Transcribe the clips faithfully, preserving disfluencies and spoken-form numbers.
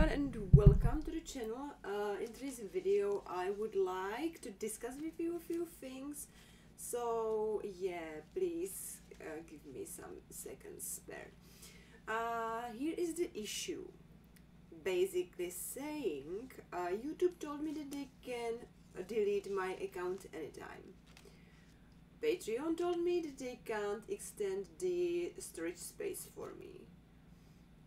everyone, and welcome to the channel. Uh, in today's video I would like to discuss with you a few things, so yeah, please uh, give me some seconds spare. Uh, here is the issue. Basically saying, uh, YouTube told me that they can delete my account anytime. Patreon told me that they can't extend the storage space for me.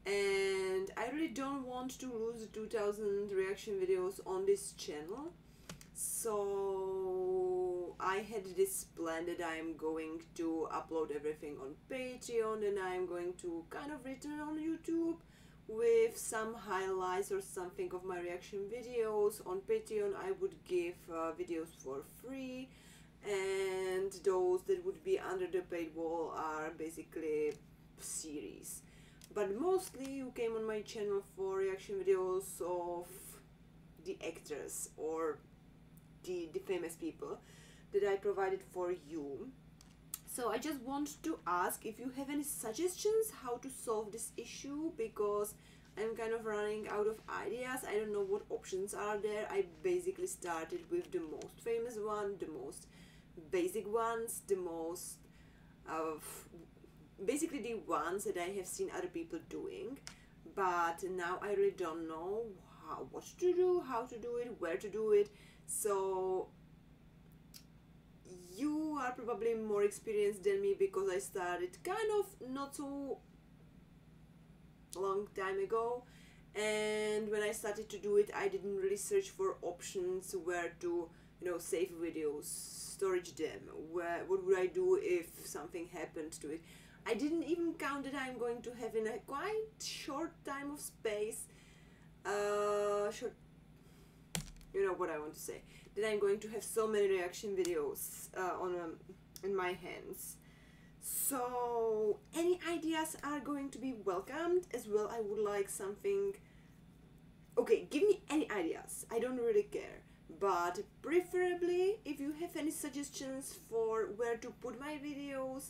And I really don't want to lose two thousand reaction videos on this channel, so I had this plan that I'm going to upload everything on Patreon and I'm going to kind of return on YouTube with some highlights or something of my reaction videos. On Patreon I would give uh, videos for free, and those that would be under the paywall are basically series. But mostly you came on my channel for reaction videos of the actors or the, the famous people that I provided for you. So I just want to ask if you have any suggestions how to solve this issue, because I'm kind of running out of ideas. I don't know what options are there. I basically started with the most famous one, the most basic ones, the most... Uh, basically the ones that I have seen other people doing, but now I really don't know how, what to do, how to do it, where to do it. So you are probably more experienced than me, because I started kind of not so long time ago, and when I started to do it I didn't really search for options where to, you know, save videos, storage them, where, what would I do if something happened to it. I didn't even count that I'm going to have in a quite short time of space, uh, short, you know what I want to say, that I'm going to have so many reaction videos uh, on um, in my hands. So any ideas are going to be welcomed as well. I would like something, okay, give me any ideas, I don't really care. But preferably if you have any suggestions for where to put my videos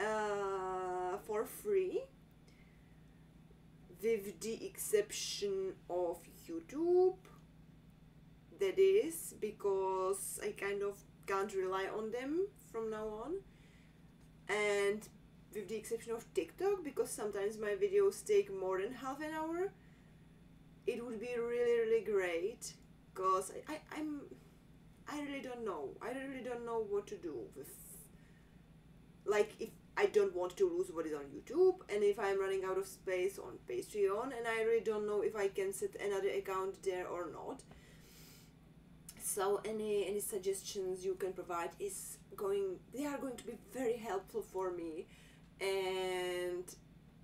uh, for free, with the exception of YouTube, that is, because I kind of can't rely on them from now on, and with the exception of TikTok, because sometimes my videos take more than half an hour. It would be really really great, because I, I, I'm, I really don't know, I really don't know what to do with, like, if I don't want to lose what is on YouTube, and if I'm running out of space on Patreon, and I really don't know if I can set another account there or not. So any, any suggestions you can provide is going, they are going to be very helpful for me. And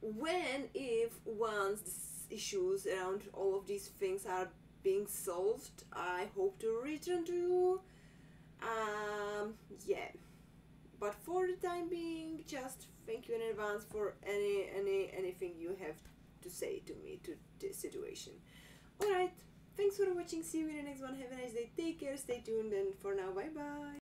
when, if, once the issues around all of these things are being solved, I hope to return to you. Um, yeah, but for the time being, just thank you in advance for any any anything you have to say to me to this situation. All right, thanks for watching. See you in the next one. Have a nice day. Take care. Stay tuned. And for now, bye bye.